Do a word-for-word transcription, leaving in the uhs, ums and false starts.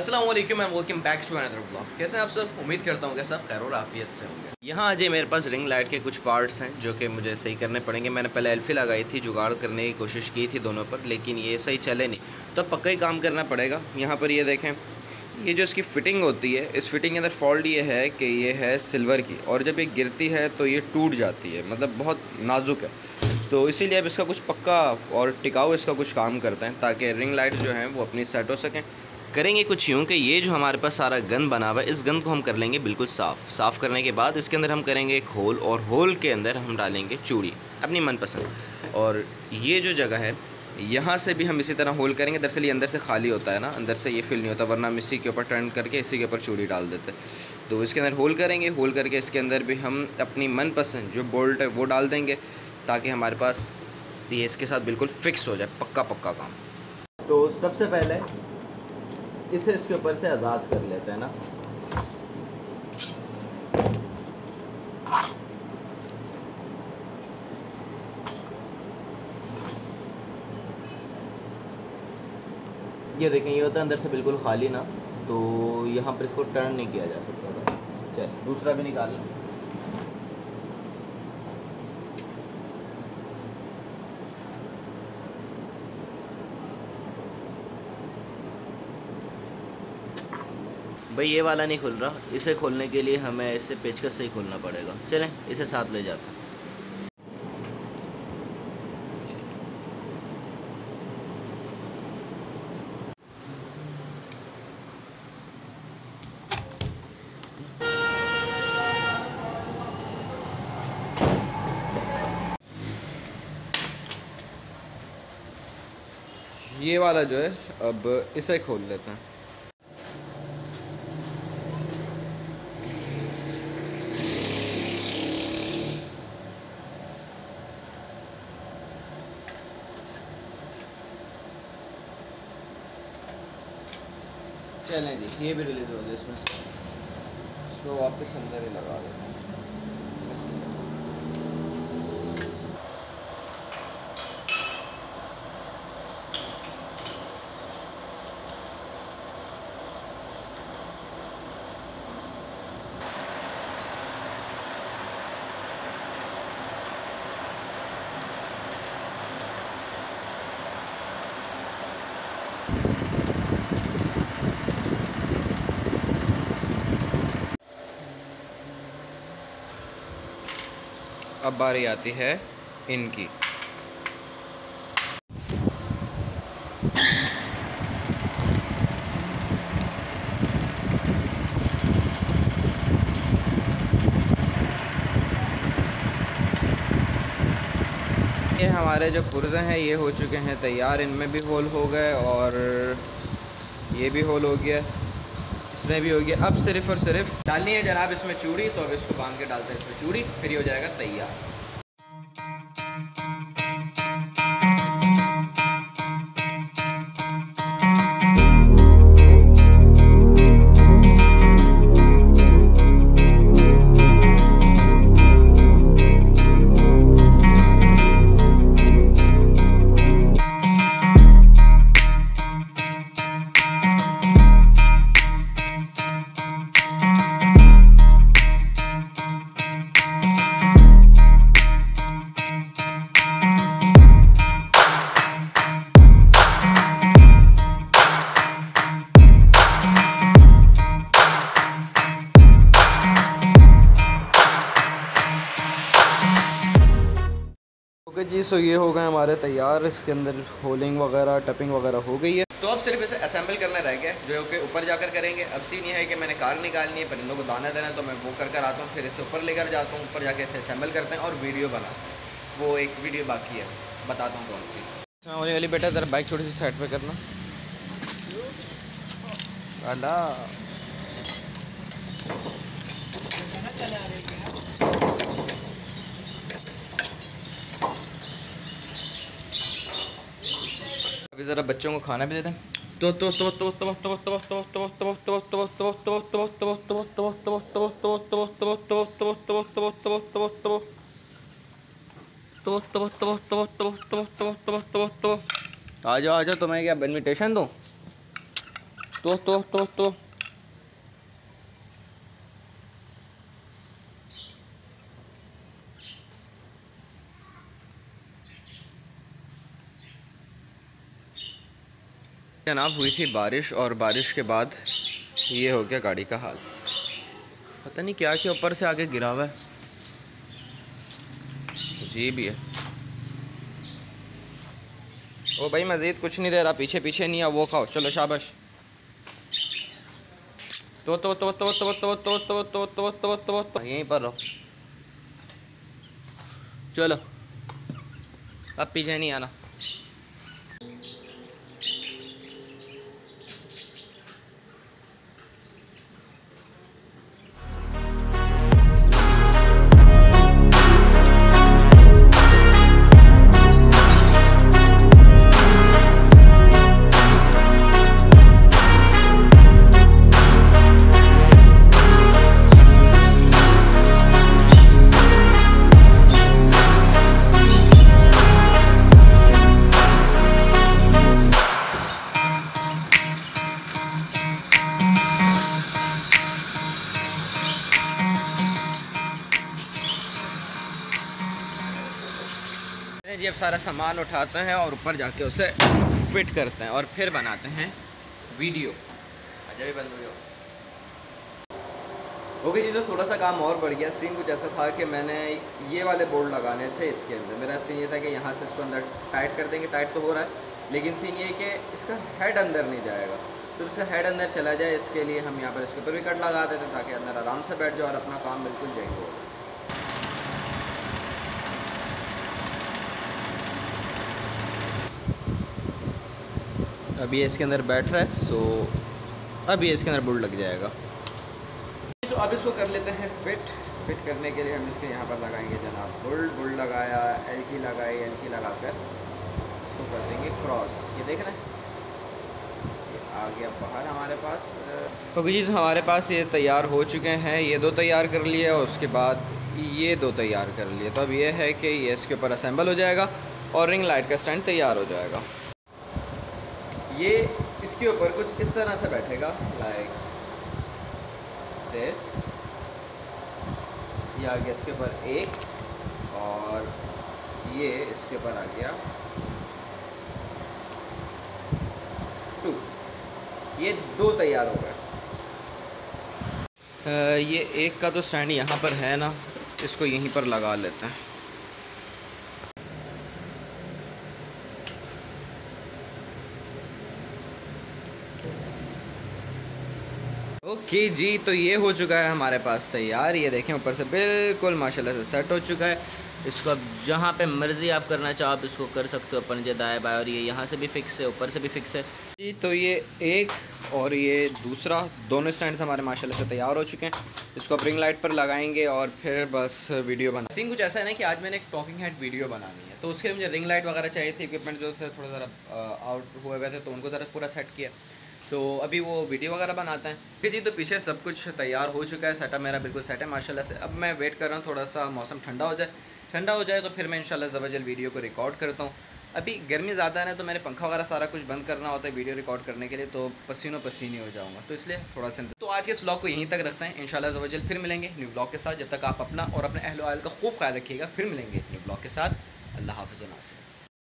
अस्सलाम वालेकुम and welcome back to another vlog. कैसे हैं आप सब? उम्मीद करता हूँ कि सब खैर और आफियत से होंगे। यहाँ आज मेरे पास रिंग लाइट के कुछ पार्ट्स हैं जो कि मुझे सही करने पड़ेंगे। मैंने पहले एल्फी लगाई थी, जुगाड़ करने की कोशिश की थी दोनों पर, लेकिन ये सही चले नहीं, तो पक्का ही काम करना पड़ेगा। यहाँ पर ये देखें, ये जो इसकी फ़िटिंग होती है, इस फिटिंग के अंदर फॉल्ट ये है कि ये है सिल्वर की, और जब ये गिरती है तो ये टूट जाती है, मतलब बहुत नाजुक है। तो इसीलिए अब इसका कुछ पक्का और टिकाऊ इसका कुछ काम करते हैं ताकि रिंग लाइट जो हैं वो अपनी सेट हो सकें। करेंगे कुछ यूँ कि ये जो हमारे पास सारा गन बना हुआ है, इस गन को हम कर लेंगे बिल्कुल साफ़। साफ़ करने के बाद इसके अंदर हम करेंगे एक होल, और होल के अंदर हम डालेंगे चूड़ी अपनी मनपसंद। और ये जो जगह है यहाँ से भी हम इसी तरह होल करेंगे। दरअसल ये अंदर से खाली होता है ना, अंदर से ये फिल नहीं होता, वरना हम इसी के ऊपर टर्न करके इसी के ऊपर चूड़ी डाल देते। तो इसके अंदर होल करेंगे, होल करके इसके अंदर भी हम अपनी मनपसंद जो बोल्ट है वो डाल देंगे ताकि हमारे पास ये इसके साथ बिल्कुल फ़िक्स हो जाए, पक्का पक्का काम। तो सबसे पहले इसे इसके ऊपर से आज़ाद कर लेते हैं ना। ये देखें, ये होता है अंदर से बिल्कुल खाली ना, तो यहाँ पर इसको टर्न नहीं किया जा सकता था। चल दूसरा भी निकाल लें। भाई ये वाला नहीं खुल रहा, इसे खोलने के लिए हमें इसे पेचकस से ही खोलना पड़ेगा। चलें इसे साथ ले जाते हैं। ये वाला जो है, अब इसे खोल लेते हैं। चलें जी, ये भी रिलीज हो गया इसमें से, इसको वापस अंदर ही लगा देते हैं। अब बारी आती है इनकी। ये हमारे जो पुर्जे हैं ये हो चुके हैं तैयार, इनमें भी होल हो गए और ये भी होल हो गया, इसमें भी हो गया। अब सिर्फ और सिर्फ डालनी है जनाब इसमें चूड़ी, तो अब इसको बांध के डालते हैं इसमें चूड़ी, फिर ये हो जाएगा तैयार। जी सो ये हो गए हमारे तैयार, इसके अंदर होलिंग वगैरह टपिंग वगैरह हो गई है। तो अब सिर्फ इसे असेंबल करना रह गया जो कि ऊपर जाकर करेंगे। अब सीन ये है कि मैंने कार निकालनी है, परिंदों को दाना देना है, तो मैं वो कर कर आता हूँ, फिर इसे ऊपर लेकर जाता हूँ, ऊपर जाके इसे असेंबल करते हैं और वीडियो बनाते हैं। वो एक वीडियो बाकी है, बताता हूँ कौन सी होने वाली। बेटा ज़रा बाइक छोटी सी साइड पर करना। अला अभी ज़रा बच्चों को खाना भी देते हैं। तो तो तो तो तो तो तो तो तो तो तो तो तो तो तो तो तो तो तो तो तो तो तो तो तो तो तो तो तो तो तो तो तो तो तो तो तो तो आ जाओ आ जाओ, तुम्हें क्या इनविटेशन दूँ? Tuh, tuh, tuh, tuh. जनाब हुई थी बारिश और बारिश के बाद ये हो गया गाड़ी का हाल। पता नहीं क्या क्या ऊपर से आगे गिरा हुआ है, अजीब ही है। ओ भाई मज़ीद कुछ नहीं दे रहा, पीछे पीछे नहीं है, वो खाओ, चलो शाबाश। तो तो तो तो तो तो तो तो तो तो तो तो तो यहीं पर रहो, चलो अब पीछे नहीं आना। जी अब सारा सामान उठाते हैं और ऊपर जाके उसे फिट करते हैं और फिर बनाते हैं वीडियो। अच्छा भी बंद हो गया। ओके जी, तो थोड़ा सा काम और बढ़ गया। सीन कुछ ऐसा था कि मैंने ये वाले बोर्ड लगाने थे इसके अंदर। मेरा सीन ये था कि यहाँ से इसको अंदर टाइट कर देंगे, टाइट तो हो रहा है, लेकिन सीन ये कि इसका हेड अंदर नहीं जाएगा, तो इसका हेड अंदर चला जाए। इसके लिए हम यहाँ पर इसके ऊपर भी कट लगा देते हैं ताकि अंदर आराम से बैठ जाओ और अपना काम बिल्कुल जयंग हो। अब ये इसके अंदर बैठ रहा है, सो अब ये इसके अंदर बोल्ट लग जाएगा। तो अब इसको कर लेते हैं फिट। फिट करने के लिए हम इसके यहाँ पर लगाएंगे जनाब बोल्ट। बोल्ट लगाया, एल की लगाई, एल की लगाकर इसको कर देंगे क्रॉस। ये देख रहे हैं, ये आ गया बाहर हमारे पास। ओके जी, हमारे पास ये तैयार हो चुके हैं। ये दो तैयार कर लिए और उसके बाद ये दो तैयार कर लिए। तो अब ये है कि ये इसके ऊपर असेंबल हो जाएगा और रिंग लाइट का स्टैंड तैयार हो जाएगा। ये इसके ऊपर कुछ इस तरह से बैठेगा, लाइक दिस। ये आ गया इसके ऊपर एक और ये इसके ऊपर आ गया टू। ये दो तैयार हो गए। ये एक का तो स्टैंड यहाँ पर है ना, इसको यहीं पर लगा लेते हैं। ओके जी, तो ये हो चुका है हमारे पास तैयार। ये देखें ऊपर से बिल्कुल माशाल्लाह से सेट हो चुका है। इसको अब जहाँ पे मर्ज़ी आप करना चाहो आप इसको कर सकते हो अपन जे दाएँ बाएँ, और ये यहाँ से भी फिक्स है, ऊपर से भी फिक्स है जी। तो ये एक और ये दूसरा, दोनों स्टैंड्स हमारे माशाल्लाह से तैयार हो चुके हैं। इसको अब रिंग लाइट पर लगाएंगे और फिर बस वीडियो बना। सीन कुछ ऐसा है ना कि आज मैंने एक टॉकिंग हेड वीडियो बनानी है, तो उसके लिए मुझे रिंग लाइट वगैरह चाहिए थी। इक्विपमेंट जो थे थोड़ा ज़रा आउट हुए हुए थे, तो उनको ज़रा पूरा सेट किया, तो अभी वो वीडियो वगैरह बनाते हैं। ठीक जी, तो पीछे सब कुछ तैयार हो चुका है। सेटअप मेरा बिल्कुल सेट है माशाल्लाह से। अब मैं वेट कर रहा हूँ थोड़ा सा मौसम ठंडा हो जाए। ठंडा हो जाए तो फिर मैं इंशाल्लाह ज़बरजल वीडियो को रिकॉर्ड करता हूँ। अभी गर्मी ज़्यादा है ना, तो मैंने पंखा वगैरह सारा कुछ बंद करना होता है वीडियो रिकॉर्ड करने के लिए, तो पसीनों पसीनी हो जाऊँगा, तो इसलिए थोड़ा सा। तो आज के इस व्लॉग को यहीं तक रखते हैं। इंशाल्लाह ज़बरजल फिर मिलेंगे न्यू व्लॉग के साथ। जब तक आप अपना और अपने अहल-ओ-अहल का खूब ख्याल रखिएगा। फिर मिलेंगे न्यू व्लॉग के साथ। अल्लाह हाफ़िज़।